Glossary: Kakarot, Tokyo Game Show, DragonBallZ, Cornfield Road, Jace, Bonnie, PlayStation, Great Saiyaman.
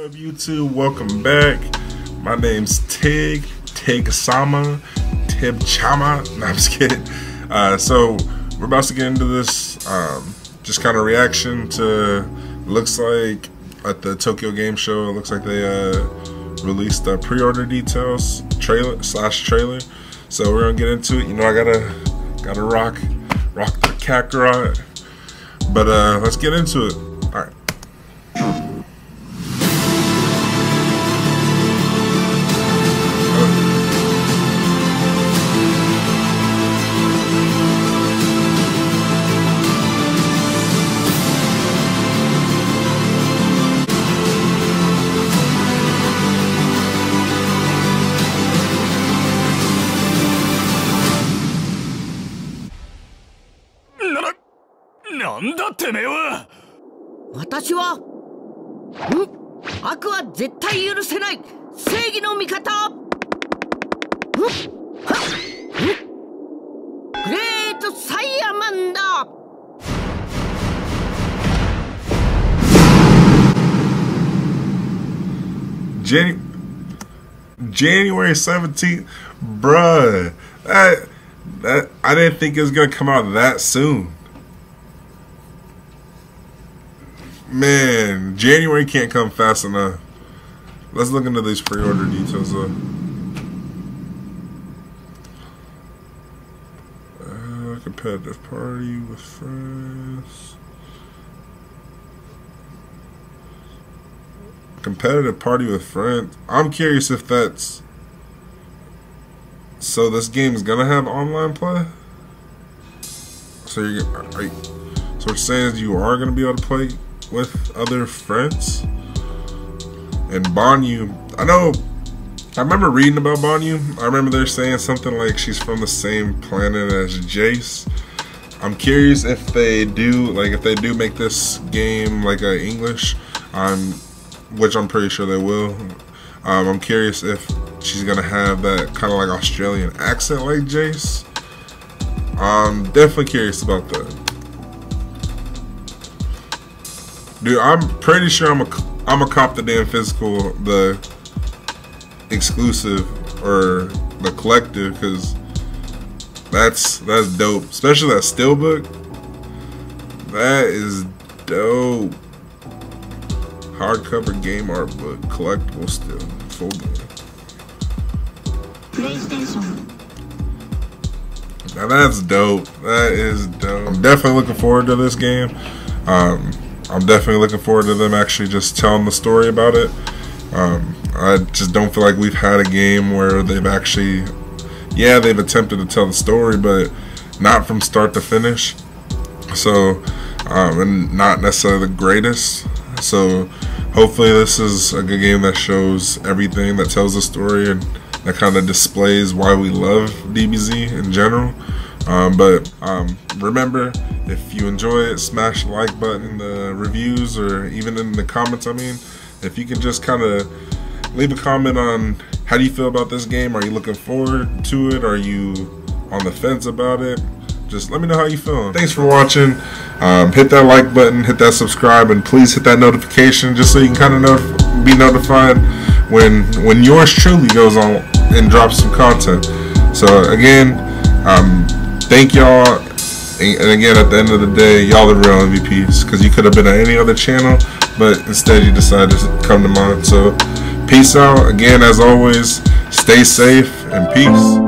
What's up YouTube, welcome back. My name's Tig Sama, Tib Chama. No, I'm just kidding. So we're about to get into this just kind of reaction to, looks like at the Tokyo Game Show, it looks like they released the pre-order details trailer. So we're gonna get into it. You know, I gotta rock the Kakarot. But let's get into it. All right. Great Saiyaman da! January 17th, bruh. I didn't think it was gonna come out that soon. Man, January can't come fast enough. Let's look into these pre-order details though. Competitive party with friends. Competitive party with friends. I'm curious if that's... So this game is gonna have online play? So you're gonna... So what you're saying is you are gonna be able to play with other friends? And Bonnie, I remember reading about Bonnie. I remember they're saying something like she's from the same planet as Jace. I'm curious if they do, like if they do make this game like a English, which I'm pretty sure they will. I'm curious if she's gonna have that kind of like Australian accent like Jace. I'm definitely curious about that. Dude, I'm pretty sure I'm a cop the damn physical, the exclusive or the collective, because that's dope. Especially that steelbook. That is dope. Hardcover game art book, collectible still, full game. PlayStation. Now that's dope. That is dope. I'm definitely looking forward to this game. I'm definitely looking forward to them actually just telling the story about it. I just don't feel like we've had a game where they've actually, yeah, they've attempted to tell the story, but not from start to finish. So, and not necessarily the greatest. So, hopefully this is a good game that shows everything, that tells the story, and that kind of displays why we love DBZ in general. Remember, if you enjoy it, smash the like button, the reviews, or even in the comments. I mean, if you can just kind of leave a comment on how do you feel about this game? Are you looking forward to it? Are you on the fence about it? Just let me know how you feel. Thanks for watching. Hit that like button, hit that subscribe, and please hit that notification just so you can kind of be notified when yours truly goes on and drops some content. So again, thank y'all, and again, at the end of the day, y'all the real MVPs, because you could have been on any other channel, but instead you decided to come to mine. So peace out. Again, as always, stay safe and peace.